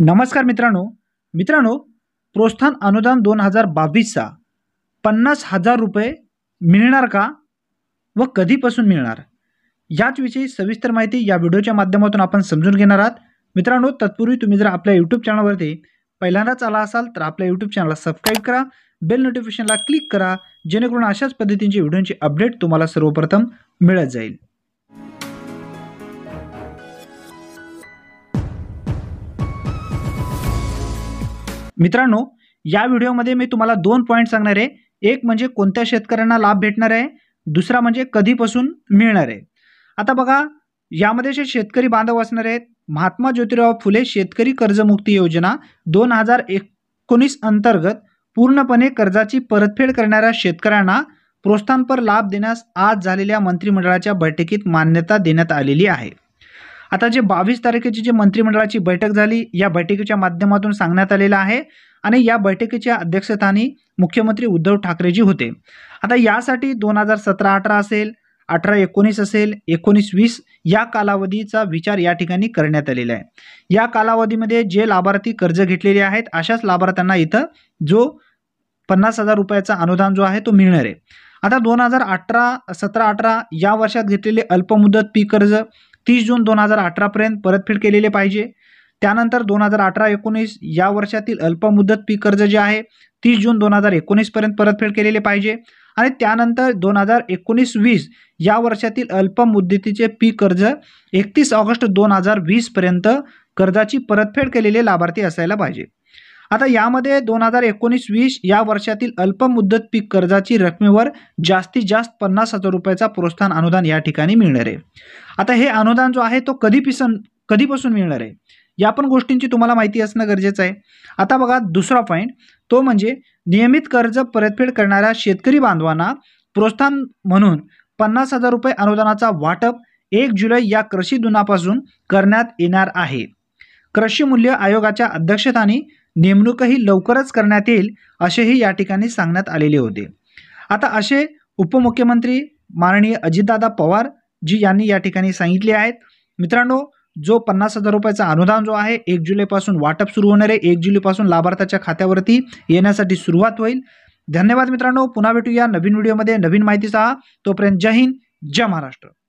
नमस्कार मित्रांनो प्रोत्साहन अनुदान 2022 50,000 रुपये मिळणार का व कधीपासून मिळणार याच विषयी सविस्तर माहिती या व्हिडिओच्या माध्यमातून आपण समजून घेणार आहात। मित्रांनो तत्पूर्वी तुम्ही जर आपल्या YouTube चॅनलवरती पहिल्यांदाच आला असाल तर आपल्या YouTube चॅनलला सबस्क्राइब करा, बेल नोटिफिकेशनला क्लिक करा, जेणेकरून अशाच पद्धतीचे व्हिडिओंचे अपडेट तुम्हाला सर्वप्रथम मिळत जाईल। मित्रांनो या व्हिडिओमध्ये मी तुम्हाला 2 पॉइंट सांगणार आहे। एक म्हणजे कोणत्या शेतकऱ्यांना लाभ भेटणार आहे, दुसरा म्हणजे कधीपासून मिळणार आहे। आता बघा, यामध्ये जे शेतकरी बांधव असणार आहेत, महात्मा ज्योतिराव फुले शेतकरी कर्ज मुक्ति योजना 2019 अंतर्गत पूर्णपणे कर्जाची परतफेड करणाऱ्या शेतकऱ्यांना प्रोत्साहनपर लाभ देण्यास आज झालेल्या मंत्रिमंडळाच्या बैठकीत मान्यता देण्यात आलेली आहे। आता जे 22 तारखेची जी मंत्रिमंडळाची बैठक झाली, या बैठकीच्या माध्यमातून सांगण्यात आलेला आहे आणि या बैठकीच्या अध्यक्षस्थानी मुख्यमंत्री उद्धव ठाकरेजी होते। आता यासाठी 2017-18 असेल, 18-19 असेल, 19-20 या कालावधीचा विचार या ठिकाणी करण्यात आलेला आहे। या कालावधीमध्ये जे लाभार्थी कर्ज घेतलेले आहेत अशाच लाभार्थ्यांना इथं जो 50,000 रुपयाचा अनुदान जो आहे तो मिळणार आहे। आता 2017-18 या वर्षात घेतलेले अल्पमुदत पीक कर्ज 30 जून 2018 पर्यंत परतफेड केलेले पाहिजे। त्यानंतर 2018-19 या वर्षातील अल्पमुदत पीक कर्ज जे आहे 30 जून 2019 पर्यंत परतफेड केलेले पाहिजे आणि त्यानंतर 2019-20 या वर्षातील अल्पमुदतीचे पीक कर्ज 31 ऑगस्ट 2020 पर्यंत कर्जाची परतफेड केलेले लाभार्थी असायला पाहिजे। आता यामध्ये 2019-20 या वर्षातील अल्पमुदत पीक कर्जाची रकमेवर जास्तीत जास्त 50,000 रुपयाचा प्रोत्साहन अनुदान या ठिकाणी मिळणार आहे। आता हे अनुदान जो आहे तो कधीपासून मिळणार आहे या पण गोष्टींची तुम्हाला माहिती असणं गरजेचं आहे। आता बघा, दुसरा पॉईंट तो म्हणजे नियमित कर्ज परतफेड करणाऱ्या शेतकरी बांधवांना प्रोत्साहन म्हणून 50,000 रुपये अनुदानाचा वाटप 1 जुलै या कृषी दिनापासून करण्यात येणार आहे। कृषी मूल्य आयोगाच्या अध्यक्षतेखाली नेमणूकही लवकरच करण्यात येईल असेही या ठिकाणी सांगण्यात आलेले होते। आता असे उपमुख्यमंत्री माननीय अजितदादा पवार जी यांनी या ठिकाणी सांगितले आहेत। मित्रांनो, जो 50,000 रुपयाचा अनुदान जो आहे 1 जुलैपासून वाटप सुरू होणार आहे। 1 जुलैपासून लाभार्थ्याच्या खात्यावरती येण्यासाठी सुरुवात होईल। धन्यवाद मित्रांनो, पुन्हा भेटूया नवीन व्हिडिओमध्ये नवीन माहितीसह। तोपर्यंत जय हिंद, जय महाराष्ट्र।